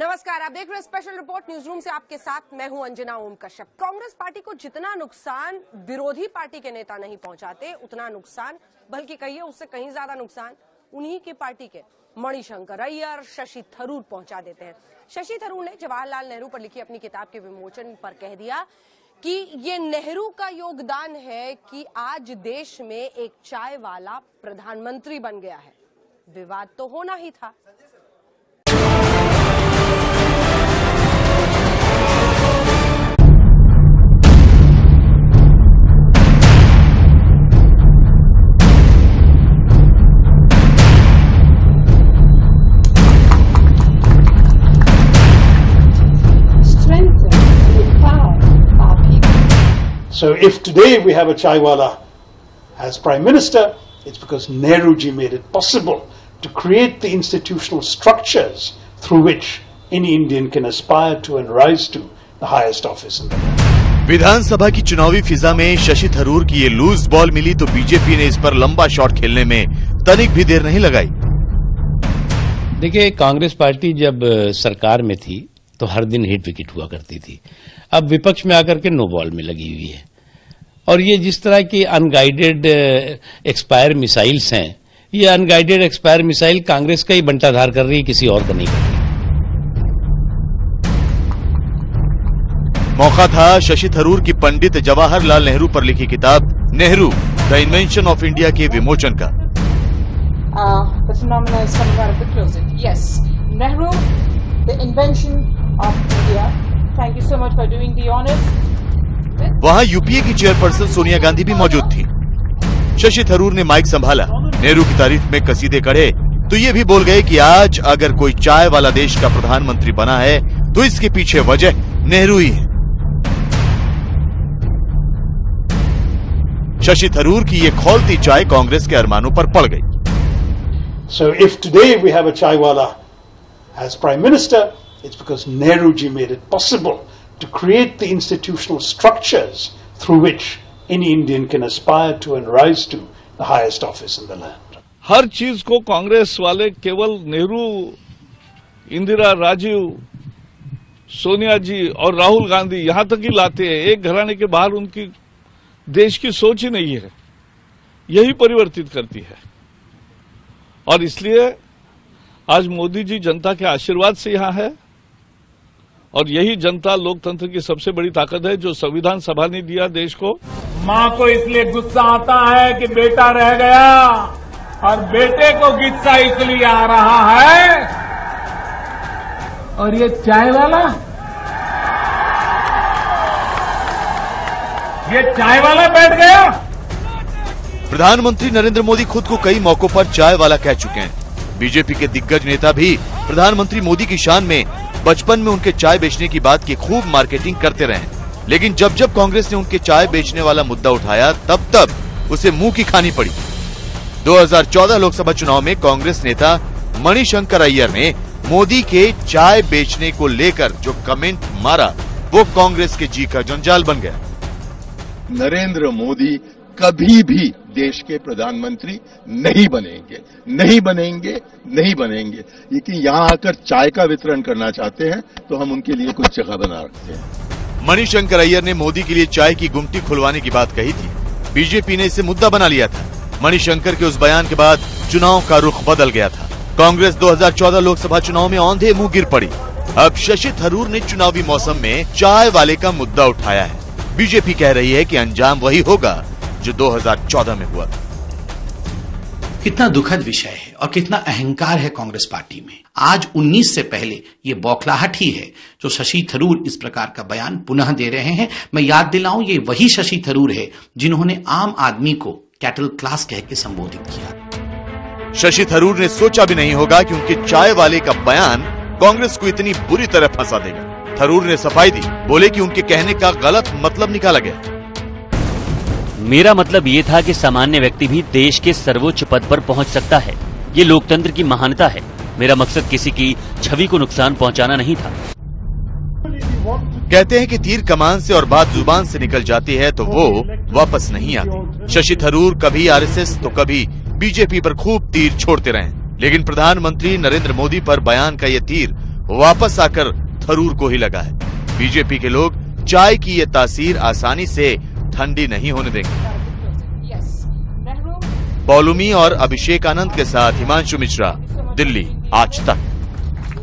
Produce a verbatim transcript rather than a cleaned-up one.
नमस्कार, आप देख रहे हैं स्पेशल रिपोर्ट न्यूज रूम से। आपके साथ मैं हूं अंजना ओम कश्यप। कांग्रेस पार्टी को जितना नुकसान विरोधी पार्टी के नेता नहीं पहुंचाते, उतना नुकसान, बल्कि कहिए उससे कहीं ज्यादा नुकसान उन्हीं की पार्टी के मणि शंकर अय्यर, शशि थरूर पहुंचा देते हैं। शशि थरूर ने जवाहरलाल नेहरू पर लिखी अपनी किताब के विमोचन पर कह दिया कि ये नेहरू का योगदान है कि आज देश में एक चाय वाला प्रधानमंत्री बन गया है। विवाद तो होना ही था। So if today we have a chaiwala as Prime Minister, it's because Nehruji made it possible to create the institutional structures through which any Indian can aspire to and rise to the highest office in the world. विधानसभा की चुनावी फिजा में शशि थरूर की ये loose ball मिली तो BJP ने इस पर लंबा शॉट खेलने में तनिक भी देर नहीं लगाई। देखिए, कांग्रेस पार्टी जब सरकार में थी तो हर दिन हिट विकेट हुआ करती थी। अब विपक्ष में आकर के नो बॉल में लगी हुई है और ये जिस तरह की अनगाइडेड एक्सपायर मिसाइल्स हैं, ये अनगाइडेड एक्सपायर मिसाइल कांग्रेस का ही बंटाधार कर रही है, किसी और का नहीं कर रही। मौका था शशि थरूर की पंडित जवाहरलाल नेहरू पर लिखी किताब Nehru the invention of India के विमोचन का। uh, The invention of India. Thank you so much for doing the honors. वहाँ यूपीए की चेयरपर्सन सोनिया गांधी भी मौजूद थी। शशि थरूर ने माइक संभाला, नेहरू की तारीफ में कसीदे कढ़े तो ये भी बोल गए कि आज अगर कोई चाय वाला देश का प्रधानमंत्री बना है तो इसके पीछे वजह नेहरू ही है। शशि थरूर की ये खौलती चाय कांग्रेस के अरमानों पर पड़ गई। So if today we have a chai wala as Prime Minister, it's because Nehruji made it possible to create the institutional structures through which any Indian can aspire to and rise to the highest office in the land. हर चीज को कांग्रेस वाले केवल नेहरू, इंदिरा, राजीव, सोनिया जी और राहुल गांधी यहाँ तक ही लाते हैं। एक घराने के बाहर उनकी देश की सोच ही नहीं है, यही परिवर्तित करती है। और इसलिए आज मोदी जी जनता के आशीर्वाद से यहाँ है और यही जनता लोकतंत्र की सबसे बड़ी ताकत है जो संविधान सभा ने दिया देश को। माँ को इसलिए गुस्सा आता है कि बेटा रह गया और बेटे को गुस्सा इसलिए आ रहा है। और ये चाय वाला, ये चाय वाला बैठ गया। प्रधानमंत्री नरेंद्र मोदी खुद को कई मौकों पर चाय वाला कह चुके हैं। बीजेपी के दिग्गज नेता भी प्रधानमंत्री मोदी की शान में बचपन में उनके चाय बेचने की बात की खूब मार्केटिंग करते रहे, लेकिन जब जब कांग्रेस ने उनके चाय बेचने वाला मुद्दा उठाया तब तब उसे मुंह की खानी पड़ी। दो हज़ार चौदह लोकसभा चुनाव में कांग्रेस नेता मणि शंकर अय्यर ने मोदी के चाय बेचने को लेकर जो कमेंट मारा वो कांग्रेस के जी का जंजाल बन गया। नरेंद्र मोदी कभी भी देश के प्रधानमंत्री नहीं बनेंगे, नहीं बनेंगे, नहीं बनेंगे, लेकिन यहाँ आकर चाय का वितरण करना चाहते हैं तो हम उनके लिए कुछ जगह बना रखते हैं। मणि शंकर अय्यर ने मोदी के लिए चाय की गुमटी खुलवाने की बात कही थी। बीजेपी ने इसे मुद्दा बना लिया था। मणि शंकर के उस बयान के बाद चुनाव का रुख बदल गया था। कांग्रेस दो हज़ार चौदह लोकसभा चुनाव में औंधे मुँह गिर पड़ी। अब शशि थरूर ने चुनावी मौसम में चाय वाले का मुद्दा उठाया है। बीजेपी कह रही है कि अंजाम वही होगा जो दो हज़ार चौदह में हुआ। कितना दुखद विषय है और कितना अहंकार है कांग्रेस पार्टी में। आज उन्नीस से पहले ये बौखलाहट ही है जो शशि थरूर इस प्रकार का बयान पुनः दे रहे हैं। मैं याद दिलाऊं, ये वही शशि थरूर है जिन्होंने आम आदमी को कैटल क्लास कह के संबोधित किया। शशि थरूर ने सोचा भी नहीं होगा कि उनके चाय वाले का बयान कांग्रेस को इतनी बुरी तरह फंसा देगा। थरूर ने सफाई दी, बोले कि उनके कहने का गलत मतलब निकाला गया। मेरा मतलब ये था कि सामान्य व्यक्ति भी देश के सर्वोच्च पद पर पहुंच सकता है। ये लोकतंत्र की महानता है। मेरा मकसद किसी की छवि को नुकसान पहुंचाना नहीं था। कहते हैं कि तीर कमान से और बात जुबान से निकल जाती है तो वो वापस नहीं आती। शशि थरूर कभी आरएसएस तो कभी बीजेपी पर खूब तीर छोड़ते रहे, लेकिन प्रधानमंत्री नरेंद्र मोदी पर बयान का ये तीर वापस आकर थरूर को ही लगा है। बीजेपी के लोग चाय की ये तासीर आसानी से ठंडी नहीं होने देंगे। पौलुमी और अभिषेक आनंद के साथ हिमांशु मिश्रा, दिल्ली, आज तक।